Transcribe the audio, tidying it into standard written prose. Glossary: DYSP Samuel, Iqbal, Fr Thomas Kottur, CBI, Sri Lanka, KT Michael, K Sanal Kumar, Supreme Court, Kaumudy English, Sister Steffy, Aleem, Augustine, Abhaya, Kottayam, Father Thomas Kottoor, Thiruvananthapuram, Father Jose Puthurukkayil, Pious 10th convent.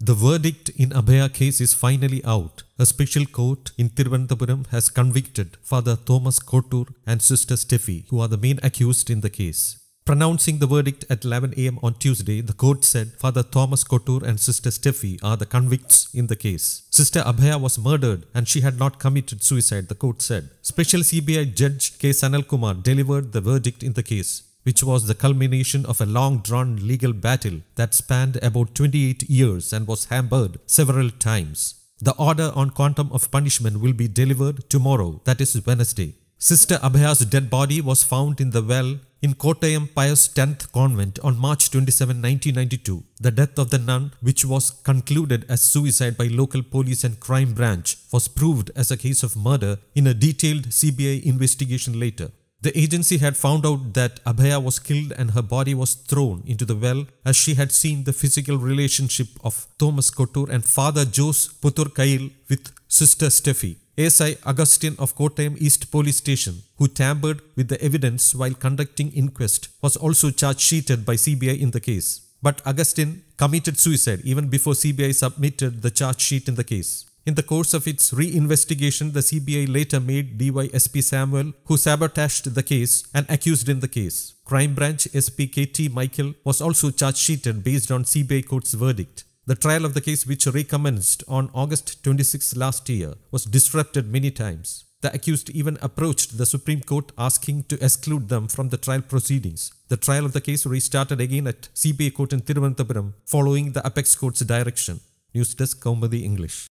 The verdict in Abhaya case is finally out. A special court in Thiruvananthapuram has convicted Father Thomas Kottoor and Sister Steffy, who are the main accused in the case. Pronouncing the verdict at 11 a.m. on Tuesday, the court said Father Thomas Kottoor and Sister Steffy are the convicts in the case. Sister Abhaya was murdered and she had not committed suicide, the court said. Special CBI Judge K Sanal Kumar delivered the verdict in the case, which was the culmination of a long-drawn legal battle that spanned about 28 years and was hampered several times. The order on quantum of punishment will be delivered tomorrow, that is Wednesday. Sister Abhaya's dead body was found in the well in Kottayam Pius X convent on March 27, 1992. The death of the nun, which was concluded as suicide by local police and crime branch, was proved as a case of murder in a detailed CBI investigation later. The agency had found out that Abhaya was killed and her body was thrown into the well, as she had seen the physical relationship of Thomas Kottoor and Father Jose Puthurukkayil with Sister Steffy. SI Augustine of Kottayam East Police Station, who tampered with the evidence while conducting inquest, was also charge-sheeted by CBI in the case. But Augustine committed suicide even before CBI submitted the charge sheet in the case. In the course of its re-investigation, the CBI later made DYSP Samuel, who sabotaged the case, an accused in the case. Crime Branch SP KT Michael was also charge-sheeted based on CBI court's verdict. The trial of the case, which recommenced on August 26 last year, was disrupted many times. The accused even approached the Supreme Court asking to exclude them from the trial proceedings. The trial of the case restarted again at CBI court in Thiruvananthapuram following the Apex Court's direction. News Desk, Kaumudy English.